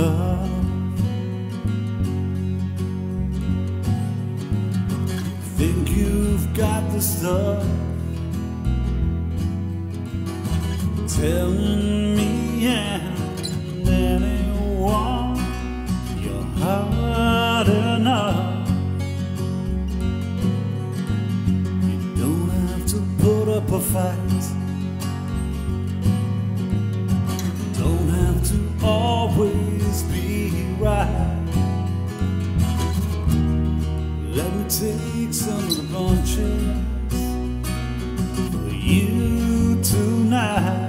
tough. Think you've got the stuff. Telling me and anyone you're hard enough. You don't have to put up a fight. Don't have to always be right. Let me take some of the punches for you tonight.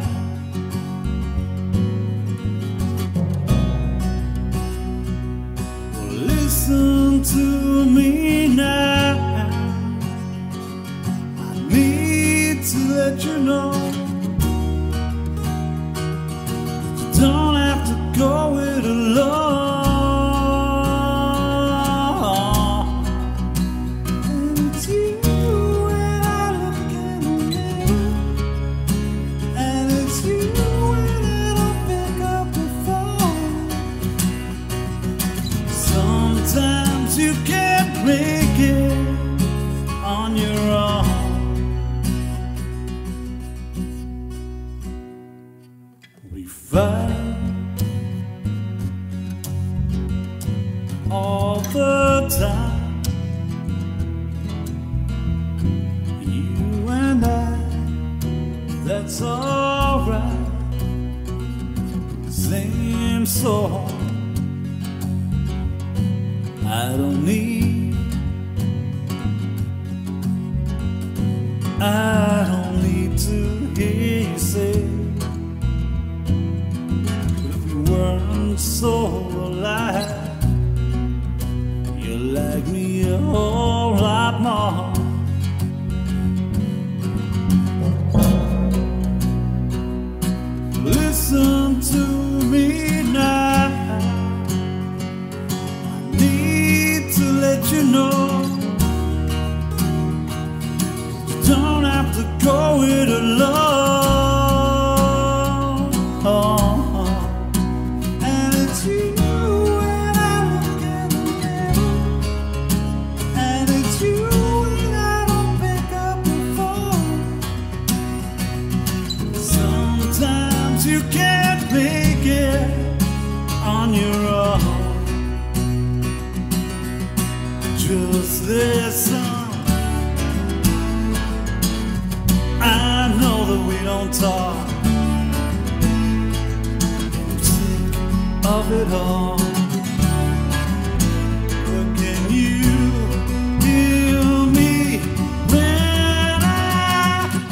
Listen to me now. I need to let you know you don't have to go it alone. And it's you when I look in the mirror, and it's you when I don't pick up the phone. Sometimes you can't make it on your own. We fight all the time, you and I, that's alright. Same song. I don't need to hear you say, if you weren't so alive, you like me a whole lot more. Listen to me now. You know, you don't have to go it alone. And it's you when I look in the mirror, and it's you when I don't pick up the phone. Sometimes you can't make it on your own. Just listen. I know that we don't talk. I'm sick of it all. But can you hear me when I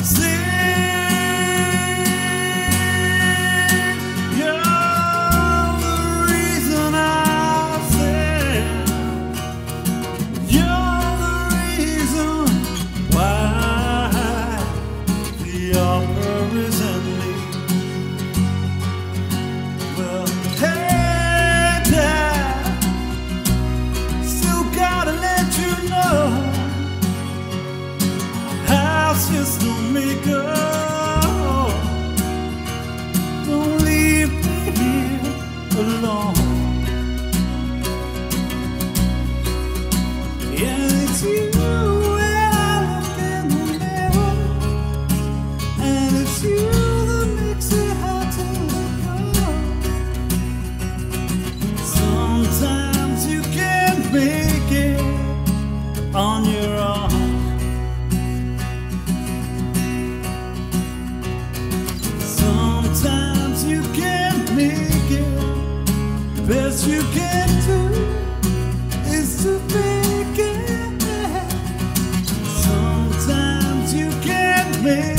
sing? You're the reason I sing. Just don't make up. Don't leave me here alone. Yeah, it's you when I look in the mirror, and it's you that makes it hard to let go. Sometimes you can't make it on your own. Sometimes you can't make it. The best you can do is to make it. Sometimes you can't make it.